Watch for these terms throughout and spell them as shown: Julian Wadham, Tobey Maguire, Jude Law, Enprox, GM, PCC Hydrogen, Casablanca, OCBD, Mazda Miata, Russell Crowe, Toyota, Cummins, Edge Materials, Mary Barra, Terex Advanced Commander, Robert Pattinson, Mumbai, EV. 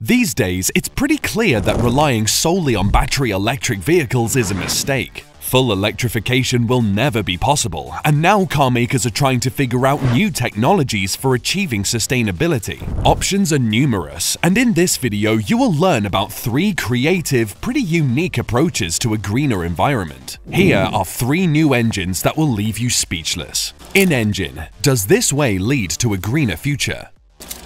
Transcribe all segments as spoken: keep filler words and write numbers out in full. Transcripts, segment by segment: These days, it's pretty clear that relying solely on battery electric vehicles is a mistake. Full electrification will never be possible, and now carmakers are trying to figure out new technologies for achieving sustainability. Options are numerous, and in this video you will learn about three creative, pretty unique approaches to a greener environment. Here are three new engines that will leave you speechless. In-engine, does this way lead to a greener future?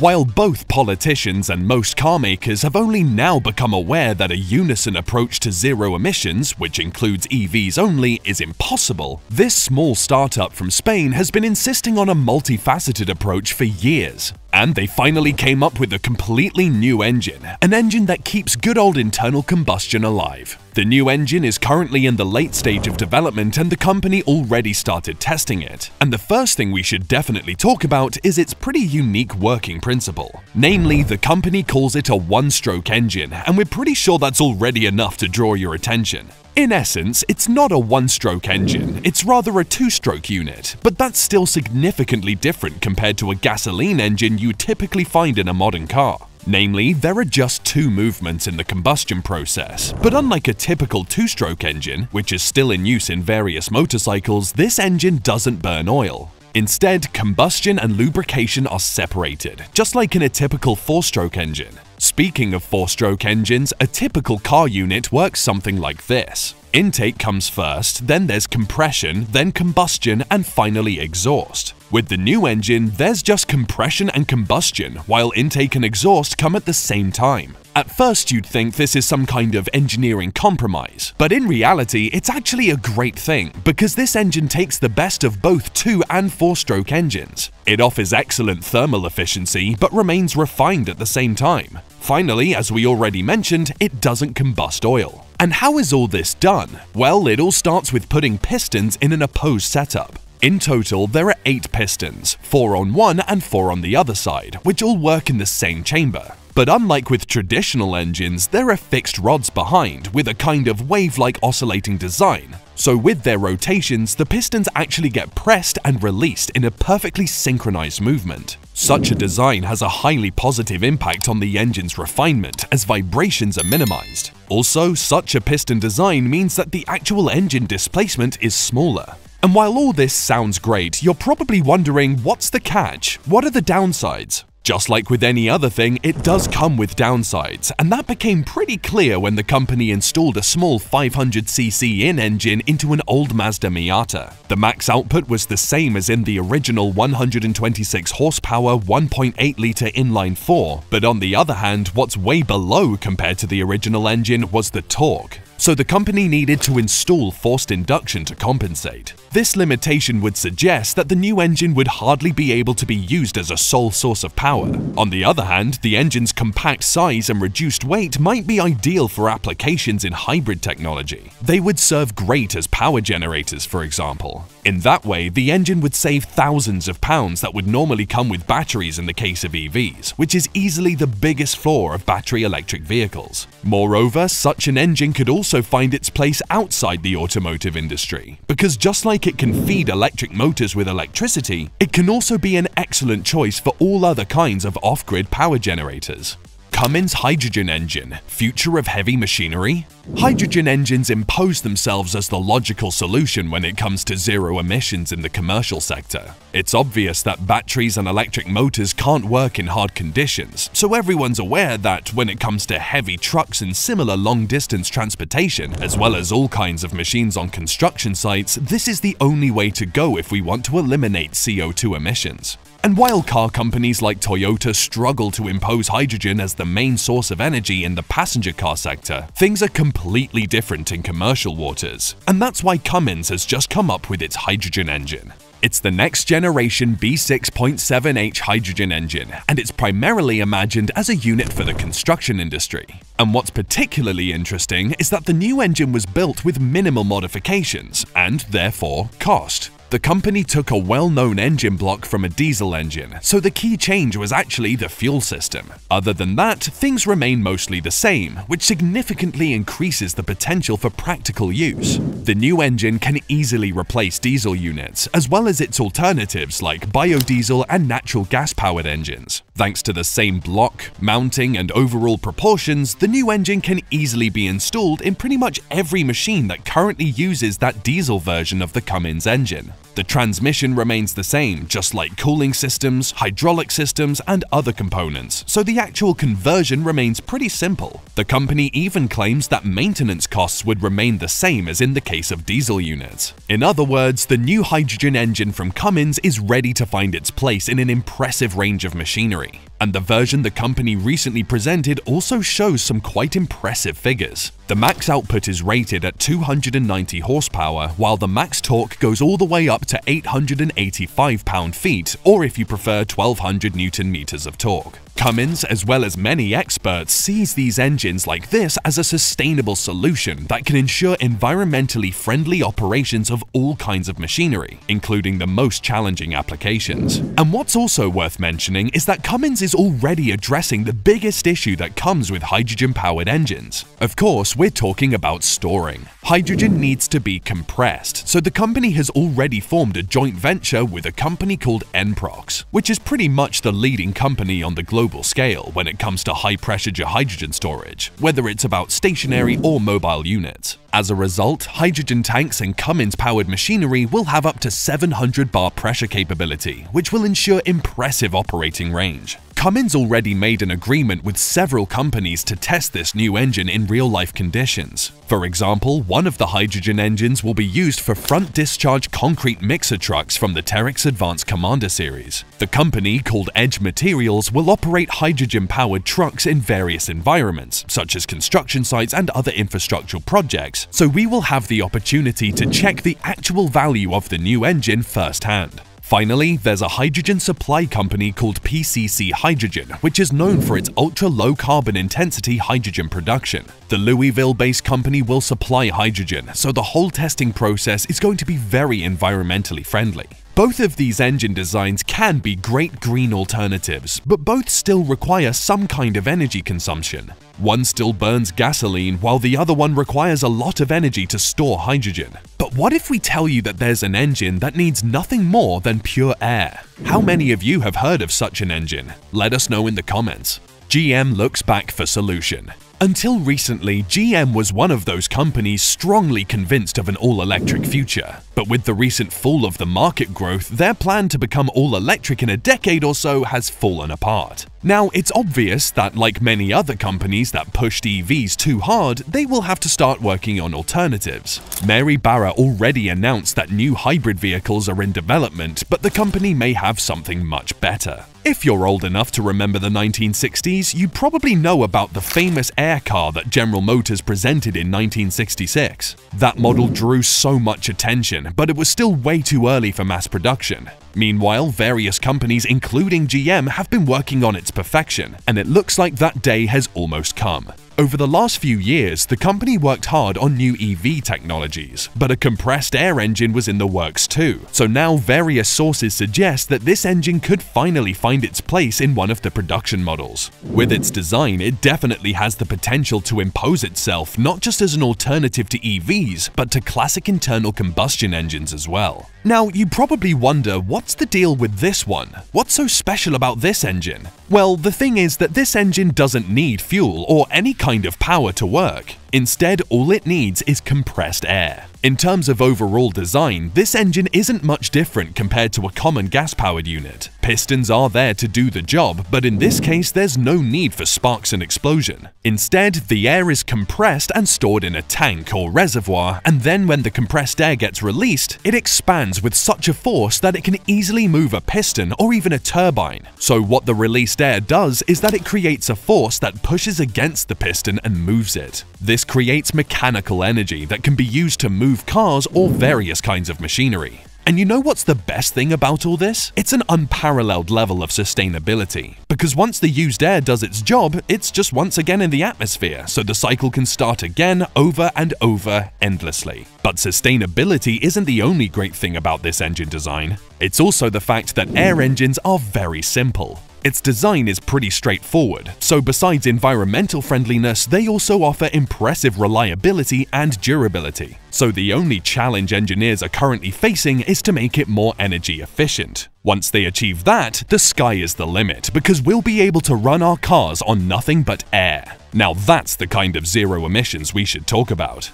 While both politicians and most carmakers have only now become aware that a unison approach to zero emissions, which includes E Vs only, is impossible, this small startup from Spain has been insisting on a multifaceted approach for years. And they finally came up with a completely new engine, an engine that keeps good old internal combustion alive. The new engine is currently in the late stage of development and the company already started testing it. And the first thing we should definitely talk about is its pretty unique working principle. Namely, the company calls it a one-stroke engine, and we're pretty sure that's already enough to draw your attention. In essence, it's not a one-stroke engine, it's rather a two-stroke unit, but that's still significantly different compared to a gasoline engine you typically find in a modern car. Namely, there are just two movements in the combustion process, but unlike a typical two-stroke engine, which is still in use in various motorcycles, this engine doesn't burn oil. Instead, combustion and lubrication are separated, just like in a typical four-stroke engine. Speaking of four-stroke engines, a typical car unit works something like this. Intake comes first, then there's compression, then combustion, and finally exhaust. With the new engine, there's just compression and combustion, while intake and exhaust come at the same time. At first you'd think this is some kind of engineering compromise, but in reality it's actually a great thing, because this engine takes the best of both two- and four-stroke engines. It offers excellent thermal efficiency, but remains refined at the same time. Finally, as we already mentioned, it doesn't combust oil. And how is all this done? Well, it all starts with putting pistons in an opposed setup. In total, there are eight pistons, four on one and four on the other side, which all work in the same chamber. But unlike with traditional engines, there are fixed rods behind, with a kind of wave-like oscillating design. So with their rotations, the pistons actually get pressed and released in a perfectly synchronized movement. Such a design has a highly positive impact on the engine's refinement, as vibrations are minimized. Also, such a piston design means that the actual engine displacement is smaller. And while all this sounds great, you're probably wondering, what's the catch? What are the downsides? Just like with any other thing, it does come with downsides, and that became pretty clear when the company installed a small five hundred c c in-engine into an old Mazda Miata. The max output was the same as in the original one hundred twenty-six horsepower one point eight litre inline four, but on the other hand, what's way below compared to the original engine was the torque. So the company needed to install forced induction to compensate. This limitation would suggest that the new engine would hardly be able to be used as a sole source of power. On the other hand, the engine's compact size and reduced weight might be ideal for applications in hybrid technology. They would serve great as power generators, for example. In that way, the engine would save thousands of pounds that would normally come with batteries in the case of E Vs, which is easily the biggest flaw of battery electric vehicles. Moreover, such an engine could also Also find its place outside the automotive industry, because just like it can feed electric motors with electricity, it can also be an excellent choice for all other kinds of off-grid power generators. Cummins hydrogen engine, future of heavy machinery? Hydrogen engines impose themselves as the logical solution when it comes to zero emissions in the commercial sector. It's obvious that batteries and electric motors can't work in hard conditions, so everyone's aware that when it comes to heavy trucks and similar long-distance transportation, as well as all kinds of machines on construction sites, this is the only way to go if we want to eliminate C O two emissions. And while car companies like Toyota struggle to impose hydrogen as the main source of energy in the passenger car sector, things are completely different in commercial waters. And that's why Cummins has just come up with its hydrogen engine. It's the next-generation B six point seven H hydrogen engine, and it's primarily imagined as a unit for the construction industry. And what's particularly interesting is that the new engine was built with minimal modifications, and therefore cost. The company took a well-known engine block from a diesel engine, so the key change was actually the fuel system. Other than that, things remain mostly the same, which significantly increases the potential for practical use. The new engine can easily replace diesel units, as well as its alternatives like biodiesel and natural gas-powered engines. Thanks to the same block, mounting, and overall proportions, the new engine can easily be installed in pretty much every machine that currently uses that diesel version of the Cummins engine. The transmission remains the same, just like cooling systems, hydraulic systems, and other components, so the actual conversion remains pretty simple. The company even claims that maintenance costs would remain the same as in the case of diesel units. In other words, the new hydrogen engine from Cummins is ready to find its place in an impressive range of machinery. And the version the company recently presented also shows some quite impressive figures. The max output is rated at two hundred ninety horsepower, while the max torque goes all the way up to eight hundred eighty-five pound-feet, or if you prefer, twelve hundred newton meters of torque. Cummins, as well as many experts, sees these engines like this as a sustainable solution that can ensure environmentally friendly operations of all kinds of machinery, including the most challenging applications. And what's also worth mentioning is that Cummins is already addressing the biggest issue that comes with hydrogen-powered engines. Of course, we're talking about storing. Hydrogen needs to be compressed, so the company has already formed a joint venture with a company called Enprox, which is pretty much the leading company on the global scale when it comes to high-pressure hydrogen storage, whether it's about stationary or mobile units. As a result, hydrogen tanks and Cummins-powered machinery will have up to seven hundred bar pressure capability, which will ensure impressive operating range. Cummins already made an agreement with several companies to test this new engine in real-life conditions. For example, one of the hydrogen engines will be used for front discharge concrete mixer trucks from the Terex Advanced Commander series. The company, called Edge Materials, will operate hydrogen-powered trucks in various environments, such as construction sites and other infrastructural projects, so we will have the opportunity to check the actual value of the new engine firsthand. Finally, there's a hydrogen supply company called P C C Hydrogen, which is known for its ultra-low carbon intensity hydrogen production. The Louisville-based company will supply hydrogen, so the whole testing process is going to be very environmentally friendly. Both of these engine designs can be great green alternatives, but both still require some kind of energy consumption. One still burns gasoline, while the other one requires a lot of energy to store hydrogen. But what if we tell you that there's an engine that needs nothing more than pure air? How many of you have heard of such an engine? Let us know in the comments. G M looks back for solution. Until recently, G M was one of those companies strongly convinced of an all-electric future. But with the recent fall of the market growth, their plan to become all-electric in a decade or so has fallen apart. Now, it's obvious that, like many other companies that pushed E Vs too hard, they will have to start working on alternatives. Mary Barra already announced that new hybrid vehicles are in development, but the company may have something much better. If you're old enough to remember the nineteen sixties, you probably know about the famous air car that General Motors presented in nineteen sixty-six. That model drew so much attention, but it was still way too early for mass production. Meanwhile, various companies, including G M, have been working on its perfection, and it looks like that day has almost come. Over the last few years, the company worked hard on new E V technologies, but a compressed air engine was in the works too, so now various sources suggest that this engine could finally find its place in one of the production models. With its design, it definitely has the potential to impose itself not just as an alternative to E Vs, but to classic internal combustion engines as well. Now, you probably wonder, what's the deal with this one? What's so special about this engine? Well, the thing is that this engine doesn't need fuel or any kind of power to work. Instead, all it needs is compressed air. In terms of overall design, this engine isn't much different compared to a common gas-powered unit. Pistons are there to do the job, but in this case, there's no need for sparks and explosion. Instead, the air is compressed and stored in a tank or reservoir, and then when the compressed air gets released, it expands with such a force that it can easily move a piston or even a turbine. So what the released air does is that it creates a force that pushes against the piston and moves it. This This creates mechanical energy that can be used to move cars or various kinds of machinery. And you know what's the best thing about all this? It's an unparalleled level of sustainability. Because once the used air does its job, it's just once again in the atmosphere, so the cycle can start again over and over endlessly. But sustainability isn't the only great thing about this engine design. It's also the fact that air engines are very simple. Its design is pretty straightforward, so besides environmental friendliness, they also offer impressive reliability and durability. So the only challenge engineers are currently facing is to make it more energy efficient. Once they achieve that, the sky is the limit, because we'll be able to run our cars on nothing but air. Now that's the kind of zero emissions we should talk about.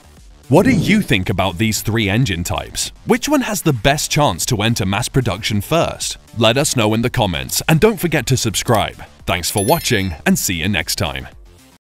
What do you think about these three engine types? Which one has the best chance to enter mass production first? Let us know in the comments, and don't forget to subscribe. Thanks for watching, and see you next time.